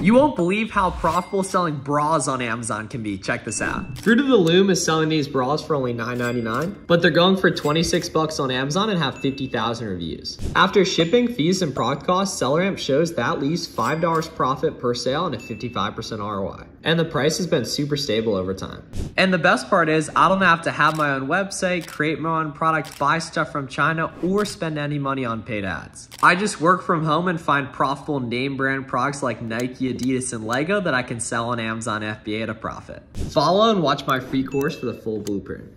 You won't believe how profitable selling bras on Amazon can be. Check this out. Fruit of the Loom is selling these bras for only $9.99, but they're going for $26 on Amazon and have 50,000 reviews. After shipping, fees, and product costs, Seller Amp shows that leaves $5 profit per sale and a 55% ROI. And the price has been super stable over time. And the best part is I don't have to have my own website, create my own product, buy stuff from China, or spend any money on paid ads. I just work from home and find profitable name brand products like Nike, Adidas, and Lego that I can sell on Amazon FBA at a profit. Follow and watch my free course for the full blueprint.